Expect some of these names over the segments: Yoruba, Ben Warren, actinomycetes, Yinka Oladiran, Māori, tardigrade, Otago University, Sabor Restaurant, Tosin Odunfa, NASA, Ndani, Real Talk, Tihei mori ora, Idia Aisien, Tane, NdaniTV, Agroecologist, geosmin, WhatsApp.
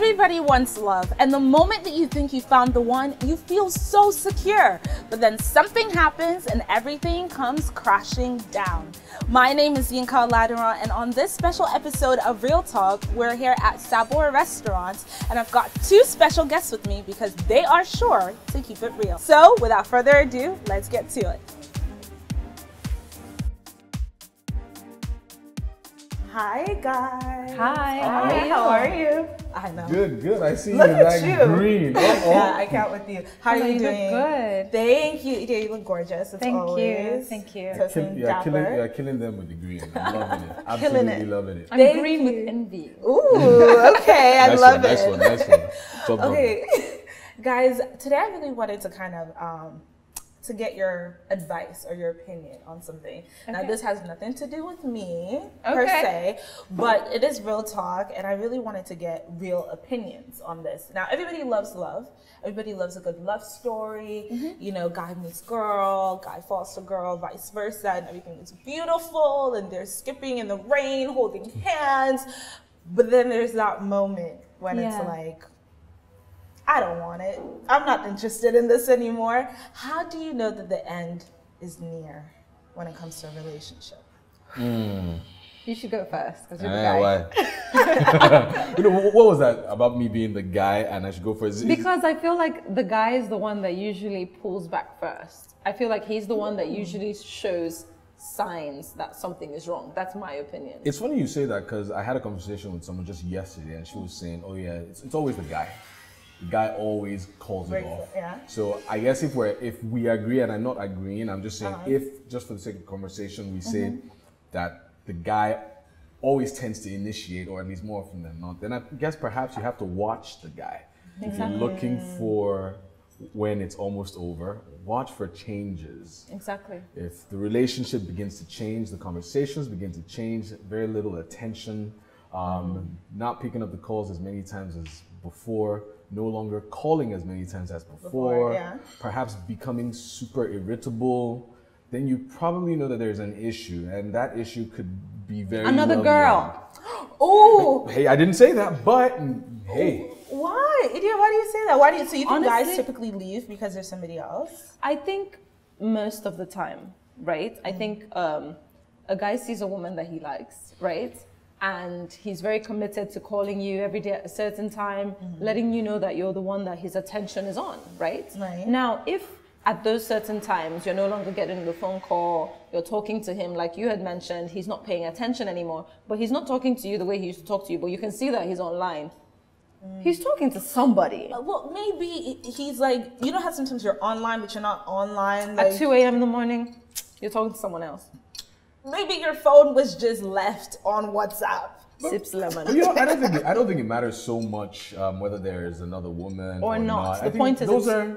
Everybody wants love, and the moment that you think you found the one, you feel so secure. But then something happens and everything comes crashing down. My name is Yinka Oladiran, and on this special episode of Real Talk, we're here at Sabor Restaurant, and I've got two special guests with me because they are sure to keep it real. So without further ado, let's get to it. Hi guys. Hi. Hi. How are you? I know. Good, good. I see look you like you. Green. Uh-oh. Yeah, I count with you. How are you doing? Good. Thank you, Idia. You look gorgeous. As always. Thank you. Thank you. You're killing them with the green. I'm loving it. Absolutely killing it. Loving it. I'm green with envy. Ooh. Okay. I love it. Next one. Okay, guys. Today I really wanted to kind of to get your advice or your opinion on something. Okay. Now this has nothing to do with me per se, but it is real talk, and I really wanted to get real opinions on this. Now everybody loves love. Everybody loves a good love story. Mm-hmm. You know, guy meets girl, guy falls to girl, vice versa, and everything is beautiful, and they're skipping in the rain, holding hands. But then there's that moment when it's like, I don't want it. I'm not interested in this anymore. How do you know that the end is near when it comes to a relationship? Mm. You should go first, because you're the guy. Why? You know, what was that about me being the guy and I should go first? Because I feel like the guy is the one that usually pulls back first. I feel like he's the one that usually shows signs that something is wrong. That's my opinion. It's funny you say that, because I had a conversation with someone just yesterday, and she was saying, oh yeah, it's always the guy. The guy always calls it off. Yeah. So I guess if we agree, and I'm not agreeing, I'm just saying if, just for the sake of conversation, we say that the guy always tends to initiate, or at least more often than not, then I guess perhaps you have to watch the guy. Exactly. If you're looking for when it's almost over, watch for changes. Exactly. If the relationship begins to change, the conversations begin to change, very little attention, not picking up the calls as many times as before, no longer calling as many times as before, perhaps becoming super irritable, then you probably know that there's an issue, and that issue could be very another girl. Oh! Hey, I didn't say that, but hey. Why? Idia, why do you say that? Why do you, so you think honestly, guys typically leave because there's somebody else? I think most of the time, right? I think a guy sees a woman that he likes, right? And he's very committed to calling you every day at a certain time, letting you know that you're the one that his attention is on, right? Right. Now, if at those certain times you're no longer getting the phone call, you're talking to him, like you had mentioned, he's not paying attention anymore, but he's not talking to you the way he used to talk to you, but you can see that he's online. He's talking to somebody. Well, maybe he's like, you know how sometimes you're online, but you're not online. Like, at 2 a.m. in the morning, you're talking to someone else. Maybe your phone was just left on WhatsApp. Sips lemon. You know, I don't think it matters so much whether there is another woman or not. The point is,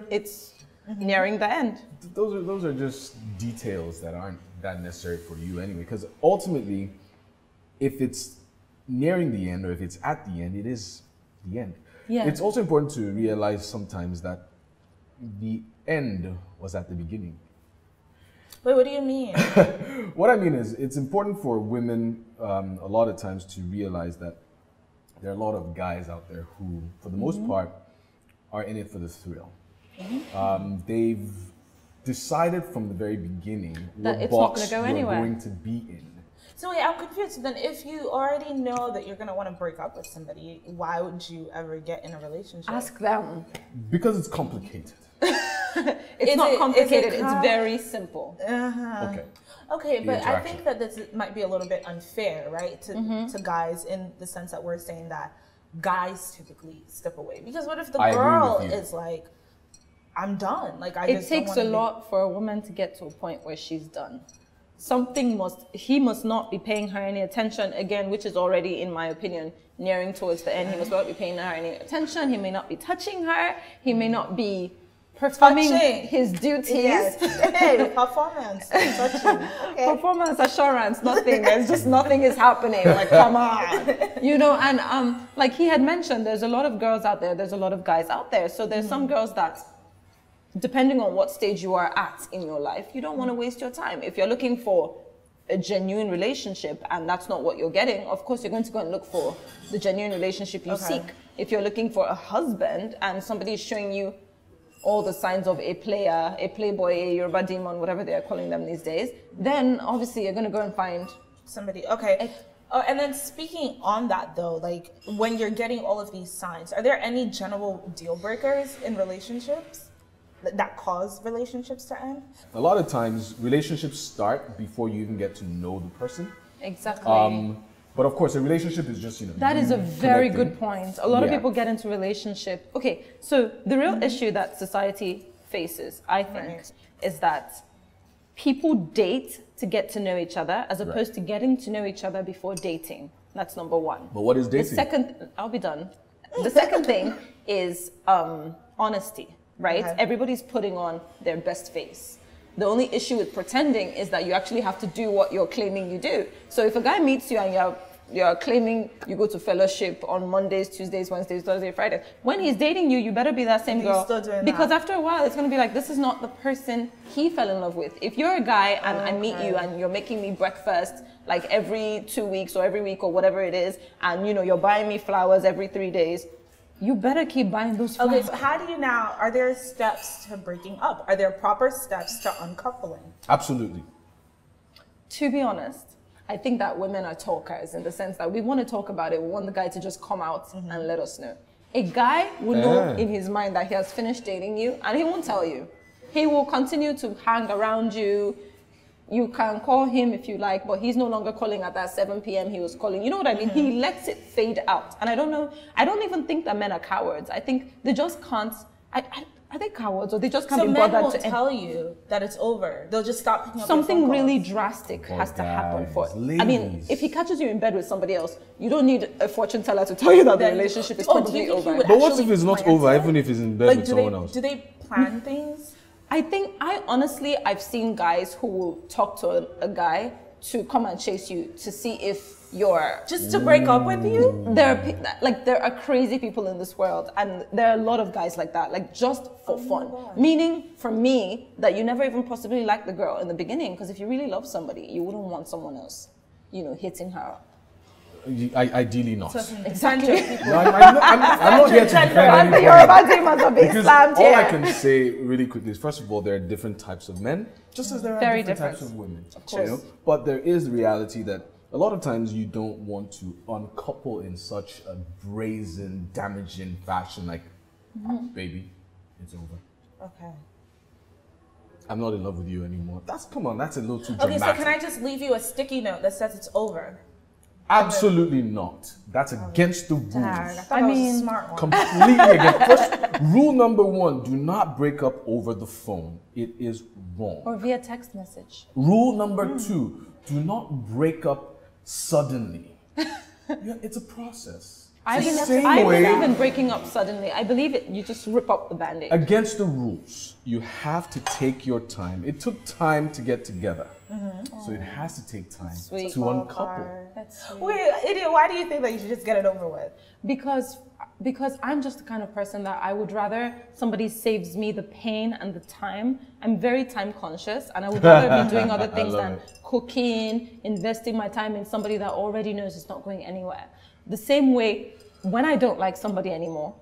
it's nearing the end. Those are just details that aren't that necessary for you anyway. Because ultimately, if it's nearing the end or if it's at the end, it is the end. Yeah. It's also important to realize sometimes that the end was at the beginning. Wait, what do you mean? What I mean is, it's important for women a lot of times to realize that there are a lot of guys out there who, for the most part, are in it for the thrill. They've decided from the very beginning that what box you're going to be in. So wait, I'm confused. So then if you already know that you're going to want to break up with somebody, why would you ever get in a relationship? Ask them. Because it's complicated. It's not complicated, it's very simple. Okay, but I think that this might be a little bit unfair, right, to guys, in the sense that we're saying that guys typically step away. Because what if the girl is like, I'm done. Like, it takes a lot for a woman to get to a point where she's done. He must not be paying her any attention again, which is already, in my opinion, nearing towards the end. He must not be paying her any attention. He may not be touching her. He may not be performing his duties. Hey, performance. Performance assurance, nothing. There's just nothing is happening. Like, come on. You know, and like he had mentioned, there's a lot of girls out there, there's a lot of guys out there. So there's some girls that, depending on what stage you are at in your life, you don't want to waste your time. If you're looking for a genuine relationship and that's not what you're getting, of course you're going to go and look for the genuine relationship you seek. If you're looking for a husband and somebody is showing you all the signs of a player, a playboy, a Yoruba demon, whatever they are calling them these days, then obviously you're going to go and find somebody. Okay. Oh, and then speaking on that though, like when you're getting all of these signs, are there any general deal breakers in relationships that cause relationships to end? A lot of times, relationships start before you even get to know the person. Exactly. But of course, a relationship is just, you know... That is a very good point. A lot of people get into relationship. Okay, so the real issue that society faces, I think, is that people date to get to know each other as opposed to getting to know each other before dating. That's number one. But what is dating? The second... I'll be done. The second thing is honesty. Right? Okay. Everybody's putting on their best face. The only issue with pretending is that you actually have to do what you're claiming you do. So if a guy meets you and you're claiming you go to fellowship on Mondays, Tuesdays, Wednesdays, Thursdays, Fridays, when he's dating you, you better be that same girl. Because after a while, it's going to be like, this is not the person he fell in love with. If you're a guy and I meet you and you're making me breakfast like every 2 weeks or every week or whatever it is, and you know, you're buying me flowers every 3 days, you better keep buying those flowers. Okay, so how do you now, are there steps to breaking up? Are there proper steps to uncoupling? Absolutely. To be honest, I think that women are talkers in the sense that we want to talk about it. We want the guy to just come out and let us know. A guy will know in his mind that he has finished dating you and he won't tell you. He will continue to hang around you. You can call him if you like, but he's no longer calling at that 7 p.m. he was calling. You know what I mean? He lets it fade out. And I don't know, I don't even think that men are cowards. I think they just can't, are they cowards or they just can't be bothered to... So men won't tell you that it's over. They'll just stop picking up your phone calls. Something really drastic has to happen for it. I mean, if he catches you in bed with somebody else, you don't need a fortune teller to tell you that the relationship is probably over. But what if it's not over, even if he's in bed with someone else? Do they plan things? I think, I've seen guys who will talk to a guy to come and chase you to see if you're... Just to break up with you? There are crazy people in this world and there are a lot of guys like that, like just for fun. Meaning, for me, that you never even possibly liked the girl in the beginning because if you really love somebody, you wouldn't want someone else, you know, hitting her up. Ideally not. Exactly. No, I'm not here to defend anyone. Because all I can say really quickly is, first of all, there are different types of men, just as there are different types of women. Of course. You know? But there is the reality that a lot of times you don't want to uncouple in such a brazen, damaging fashion, like, baby, it's over. Okay. I'm not in love with you anymore. Come on, that's a little too dramatic. Okay, so can I just leave you a sticky note that says it's over? Absolutely not. That's against the rules. I mean, smart one. Completely against. First, rule number one, do not break up over the phone. It is wrong. Or via text message. Rule number two, do not break up suddenly. It's a process. I believe in breaking up suddenly. I believe you just rip up the band-aid. Against the rules, you have to take your time. It took time to get together. So it has to take time to uncouple. Wait, Idia, why do you think that you should just get it over with? Because I'm just the kind of person that I would rather somebody saves me the pain and the time. I'm very time conscious and I would rather be doing other things than cooking, investing my time in somebody that already knows it's not going anywhere. The same way, when I don't like somebody anymore,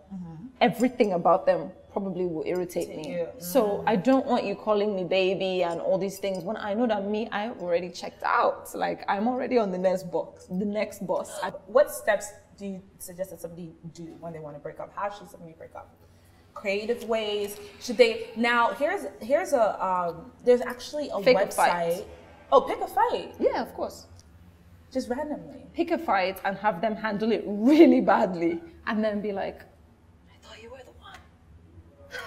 everything about them probably will irritate me. So I don't want you calling me baby and all these things when I know that I already checked out. Like, I'm already on the next box, the next boss. What steps do you suggest that somebody do when they want to break up? How should somebody break up? Creative ways? Should they... Now, here's a... there's actually a website. Oh, pick a fight. Yeah, of course. Just randomly. Pick a fight and have them handle it really badly and then be like, I thought you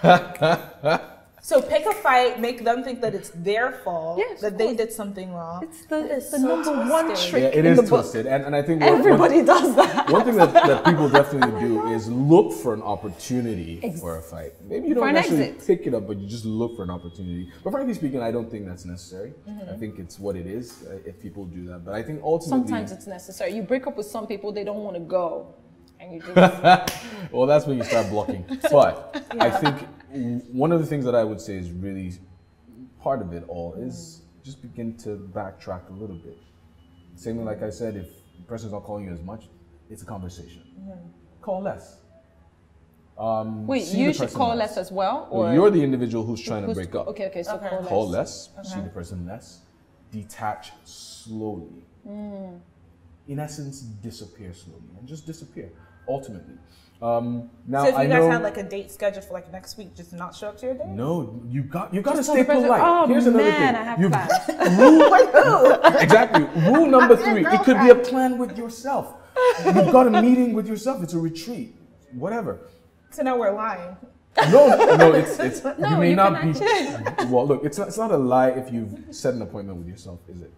were the one. So pick a fight, make them think that it's their fault, that they did something wrong. It's the number one trick in the book. It is twisted. And I think everybody does that. One thing that people definitely do is look for an opportunity for a fight. Maybe you don't actually pick it up, but you just look for an opportunity. But frankly speaking, I don't think that's necessary. I think it's what it is if people do that. But I think ultimately... Sometimes it's necessary. You break up with some people, they don't want to go. And you just... Well, that's when you start blocking. But I think... One of the things that I would say is really part of it all is just begin to backtrack a little bit. Same way, like I said, if the person's not calling you as much, it's a conversation. Yeah. Call less. Wait, you should call less as well? Or well, you're the individual who's trying to break up. Okay, okay, so call less. Call less, see the person less, detach slowly. Mm. In essence, disappear slowly and just disappear, ultimately. Now, so if you guys had like a date scheduled for like next week, just not show up to your date? No, you got to stay polite. Oh, here's another thing. I have class. Exactly. Rule number 3. It could be a plan with yourself. You've got a meeting with yourself. It's a retreat, whatever. So now we're lying. No, it's no, you may you not be. Well, look, it's not a lie if you've set an appointment with yourself, is it?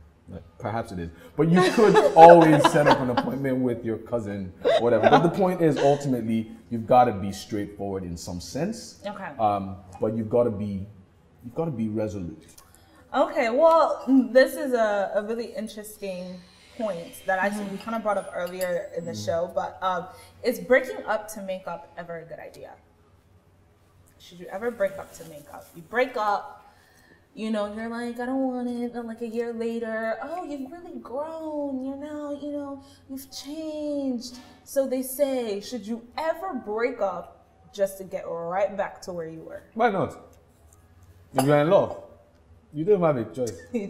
Perhaps it is, but you could always set up an appointment with your cousin, whatever. But the point is, ultimately, you've got to be straightforward in some sense. Okay. But you've got to be resolute. Okay. Well, this is a really interesting point that actually we kind of brought up earlier in the show. But is breaking up to make up ever a good idea? Should you ever break up to make up? You break up. You know, you're like, I don't want it. And like a year later, oh, you've really grown. You're now, you know, you've changed. So they say, should you ever break up just to get right back to where you were? Why not? If you're in love, you don't have a choice. If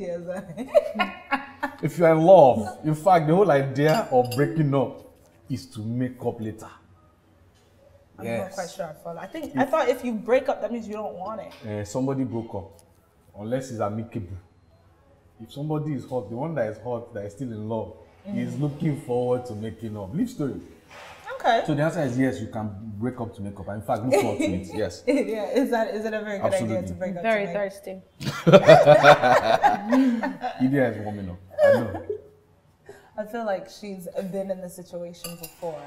you're in love, in fact, the whole idea of breaking up is to make up later. I'm not quite sure. I thought if you break up, that means you don't want it. Somebody broke up. Unless it's amicable. If somebody is hot, the one that is hot, that is still in love, is looking forward to making up. Leave story. Okay. So the answer is yes, you can break up to make up. In fact, look forward to it. Yes. Yeah. Is it a very good idea to break up? Very thirsty. Idia is warming up. I know. I feel like she's been in this situation before.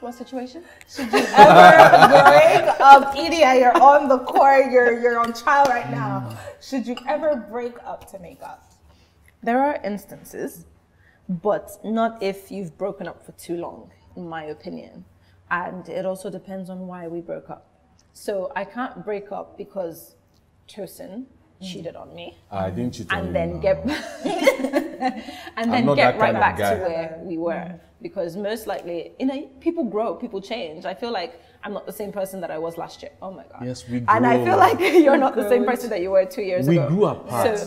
What situation? Should you ever break up? Idia, you're on the court, you're on trial right now. Should you ever break up to make up? There are instances, but not if you've broken up for too long, in my opinion. And it also depends on why we broke up. So I can't break up because Tosin cheated on me. I didn't cheat on you. And then get right back to where we were. Because most likely, you know, people grow, people change. I feel like I'm not the same person that I was last year. Oh my God. Yes, we grew. And I feel like you're not the same person that you were 2 years ago. We grew apart.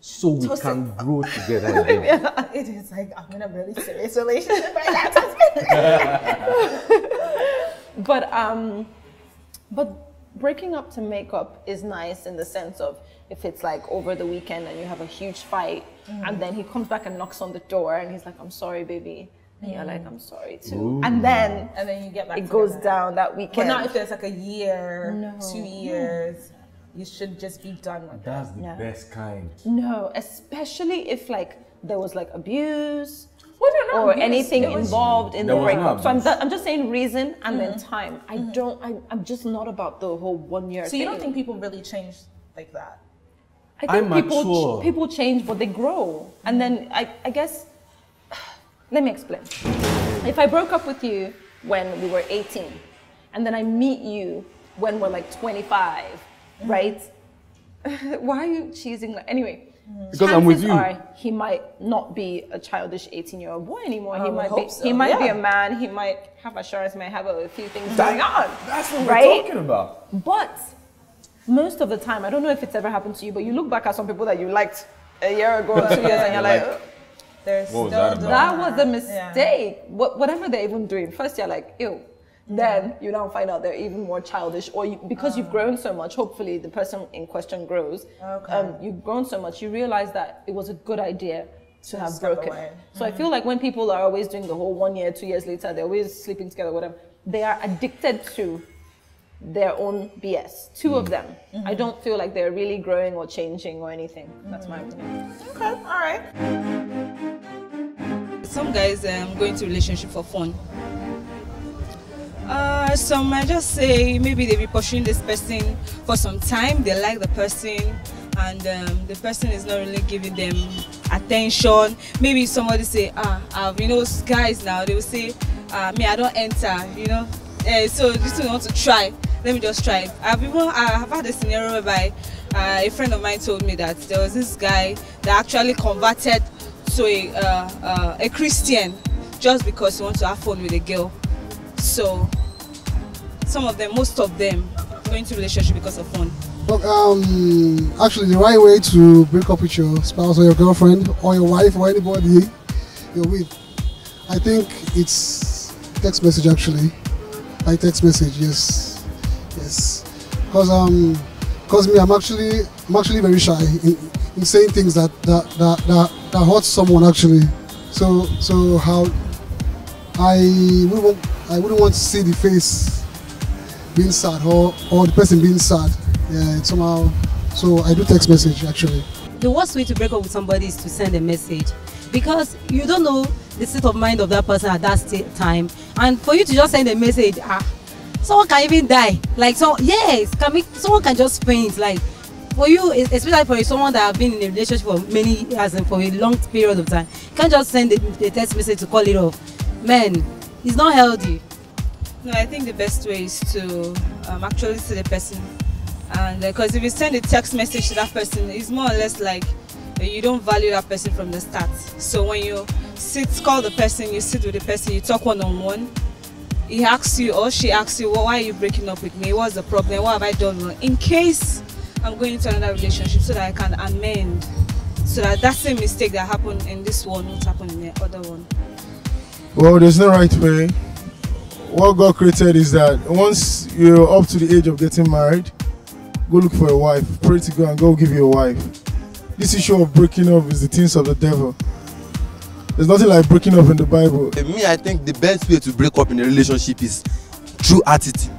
So we can grow together. Yeah, it is like, I'm in a really serious relationship right now. But breaking up to make up is nice in the sense of if it's like over the weekend and you have a huge fight and then he comes back and knocks on the door and he's like, I'm sorry, baby. And you're like, I'm sorry too. Ooh. And then you get back together. It goes down that weekend. But not if there's like a year, 2 years. You should just be done with that. That's the best kind. No, especially if like there was like abuse. Or anything involved in the breakup. So I'm just saying reason and then time. I'm just not about the whole 1 year. So you don't think people really change like that? I think people change, but they grow. And then I guess, let me explain. If I broke up with you when we were 18, and then I meet you when we're like 25, right? Why are you cheesing? Anyway. Because chances I'm with you. He might not be a childish 18-year-old boy anymore. He might be a man. He might have assurance. Might have a few things going on. That's what we're talking about. But most of the time, I don't know if it's ever happened to you, but you look back at some people that you liked a year ago, 2 years, and you're like, "There's what was that about? That was a mistake." Yeah. Whatever they're even doing. First, you're like, "Ew." Then you don't find out they're even more childish, or because you've grown so much, hopefully the person in question grows. Okay. You've grown so much, you realize that it was a good idea to have broken. So I feel like when people are always doing the whole 1 year, 2 years later, they're always sleeping together, whatever, they are addicted to their own BS. Two of them. I don't feel like they're really growing or changing or anything. That's my opinion. Okay, all right. Some guys go into relationship for fun. Some might just say maybe they've been pursuing this person for some time, they like the person, and the person is not really giving them attention. Maybe somebody say, you know, guys now, they will say, me, I don't enter, you know, so this one want to try, let me just try. I've had a scenario whereby a friend of mine told me that there was this guy that actually converted to a Christian just because he wants to have fun with a girl. So some of them, most of them, go into relationship because of fun. Look, actually the right way to break up with your spouse or your girlfriend or your wife or anybody you're with, I think it's text message actually. Like text message, yes, yes. Cause me, I'm actually very shy in saying things that hurt someone actually. So how I wouldn't want to see the face being sad or the person being sad. Yeah, it's somehow. So I do text message actually. The worst way to break up with somebody is to send a message, because you don't know the state of mind of that person at that time, and for you to just send a message, someone can even die. Like, so yes, someone can just faint. Like, for you, especially for someone that have been in a relationship for many years and for a long period of time, you can't just send the text message to call it off. Man, it's not healthy. No, I think the best way is to actually see the person, and because if you send a text message to that person, it's more or less like you don't value that person from the start. So when you call the person, you sit with the person, you talk one-on-one, he asks you or she asks you, well, why are you breaking up with me? What's the problem? What have I done wrong? In case I'm going into another relationship, so that I can amend, so that same mistake that happened in this one won't happen in the other one. Well, there's no right way. What God created is that once you're up to the age of getting married, go look for a wife, pray to God and God will give you a wife. This issue of breaking up is the things of the devil. There's nothing like breaking up in the Bible. For me, I think the best way to break up in a relationship is through attitude.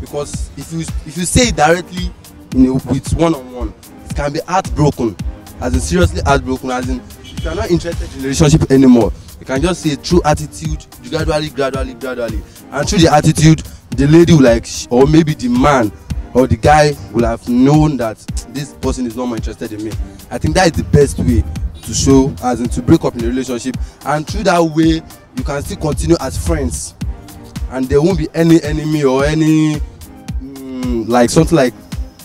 Because if you say it directly, it's one-on-one, it can be heartbroken. As in seriously heartbroken, as in if you're not interested in the relationship anymore, you can just say through attitude, gradually. And through the attitude, the lady will like, or maybe the man or the guy will have known that this person is not more interested in me. I think that is the best way to show, as in to break up in a relationship, and through that way you can still continue as friends and there won't be any enemy or any like something like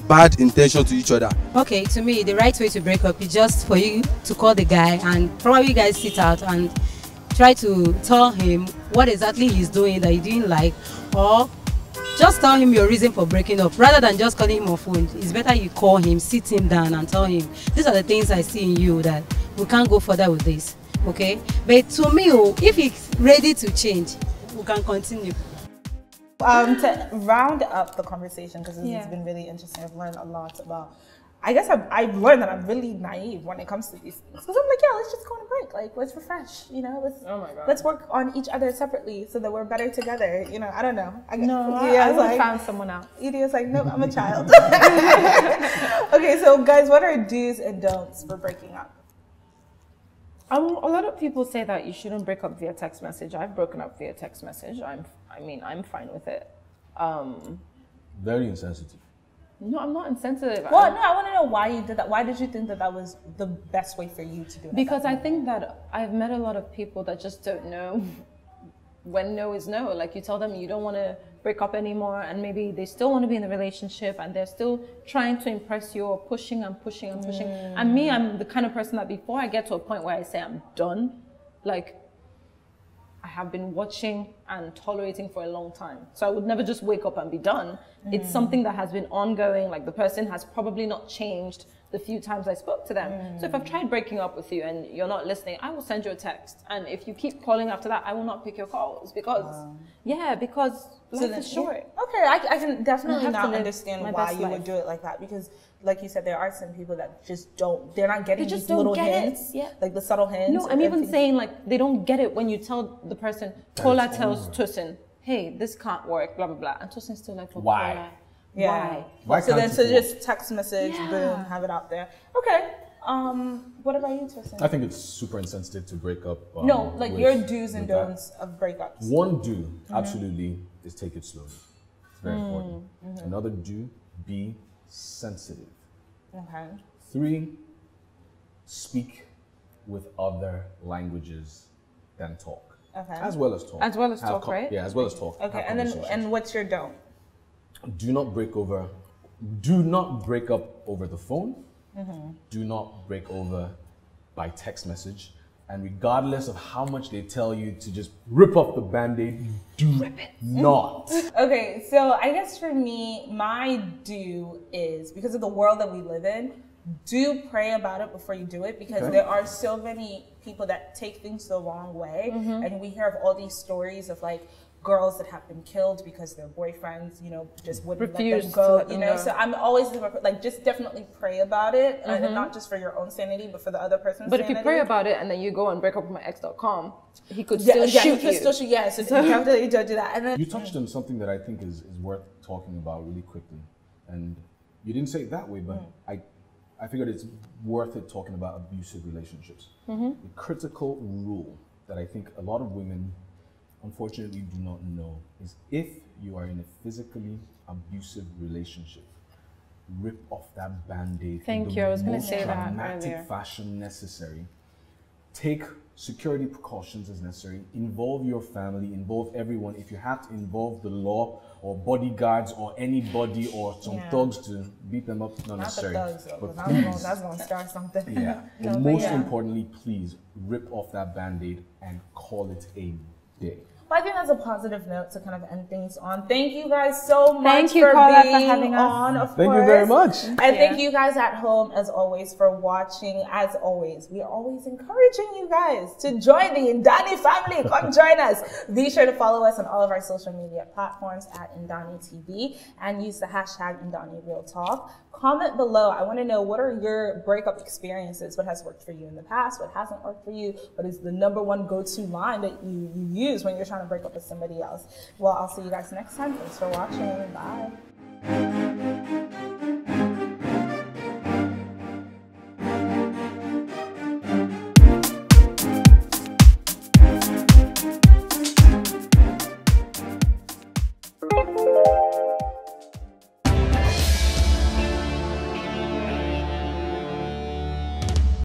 bad intention to each other. Okay, to me the right way to break up is just for you to call the guy and probably you guys sit out and try to tell him what exactly he's doing that you didn't like, or just tell him your reason for breaking up rather than just calling him on phone. It's better you call him, sit him down and tell him, these are the things I see in you that we can't go further with this, okay? But to me, if he's ready to change, we can continue. To round up the conversation, because it's been really interesting, I've learned a lot about, I guess I've learned that I'm really naive when it comes to these things. Because I'm like, yeah, let's just go on a break. Like, let's refresh, you know? Let's, oh my God, let's work on each other separately so that we're better together. You know, I don't know. I would have found someone else. Idia's like, nope, I'm a child. Okay, so guys, what are do's and don'ts for breaking up? A lot of people say that you shouldn't break up via text message. I've broken up via text message. I mean, I'm fine with it. Very insensitive. No, I'm not insensitive. Well, no, I want to know why you did that. Why did you think that that was the best way for you to do it? Because I think that I've met a lot of people that just don't know when no is no. Like, you tell them you don't want to break up anymore and maybe they still want to be in the relationship and they're still trying to impress you or pushing. And me, I'm the kind of person that before I get to a point where I say I'm done, like, I have been watching and tolerating for a long time. So I would never just wake up and be done. It's something that has been ongoing, like the person has probably not changed the few times I spoke to them. So if I've tried breaking up with you and you're not listening, I will send you a text. And if you keep calling after that, I will not pick your calls because, because life is short. Okay, I can definitely not understand why you would do it like that, because like you said, there are some people that just don't, they're not getting these little hints, like the subtle hints. No, I'm even saying like, they don't get it when you tell the person, Kola tells Tosin, hey, this can't work, blah, blah, blah. And Tosin's still like, why? Yeah. Why? So then, so just text message, boom, have it out there. Okay. What about you, Tosin? I think it's super insensitive to break up. No, like your do's and don'ts of breakups. One do, absolutely, is take it slowly. It's very important. Another do, be sensitive. Okay. 3, speak with other languages than talk. Okay. As well as talk. As well as talk, right? Yeah, as well as talk. Okay, and then, and what's your don't? Do not break over do not break up over the phone. Mm-hmm. Do not break over by text message. And regardless of how much they tell you to just rip off the Band-Aid, do not. Okay, so I guess for me, my do is, because of the world that we live in, do pray about it before you do it, because there are so many people that take things the wrong way. Mm-hmm. And we hear of all these stories of like girls that have been killed because their boyfriends, you know, just wouldn't let them go, you know. So I'm always like, just definitely pray about it, mm-hmm. and not just for your own sanity, but for the other person's sanity. But if you pray about it and then you go and break up with myx.com, he could still shoot you. Yeah, so definitely don't do that. And then, you touched on something that I think is worth talking about really quickly, and you didn't say it that way, but I figured it's worth it talking about abusive relationships. Mm-hmm. The critical rule that I think a lot of women unfortunately do not know is, if you are in a physically abusive relationship, rip off that Band-Aid in the most dramatic fashion necessary. Take security precautions as necessary. Involve your family, involve everyone. If you have to involve the law or bodyguards or anybody or some thugs to beat them up, not necessary. The thugs, but please, that's gonna start something. Yeah. No, but most importantly, please rip off that Band-Aid and call it a day. Well, I think that's a positive note to kind of end things on. Thank you guys so much for having us on, of course. Thank you very much. And thank you guys at home, as always, for watching. As always, we are always encouraging you guys to join the Ndani family. Come join us. Be sure to follow us on all of our social media platforms at NdaniTV and use the hashtag #NdaniRealTalk. Comment below. I want to know, what are your breakup experiences? What has worked for you in the past? What hasn't worked for you? What is the #1 go-to line that you use when you're trying to break up with somebody else? Well, I'll see you guys next time. Thanks for watching. Bye.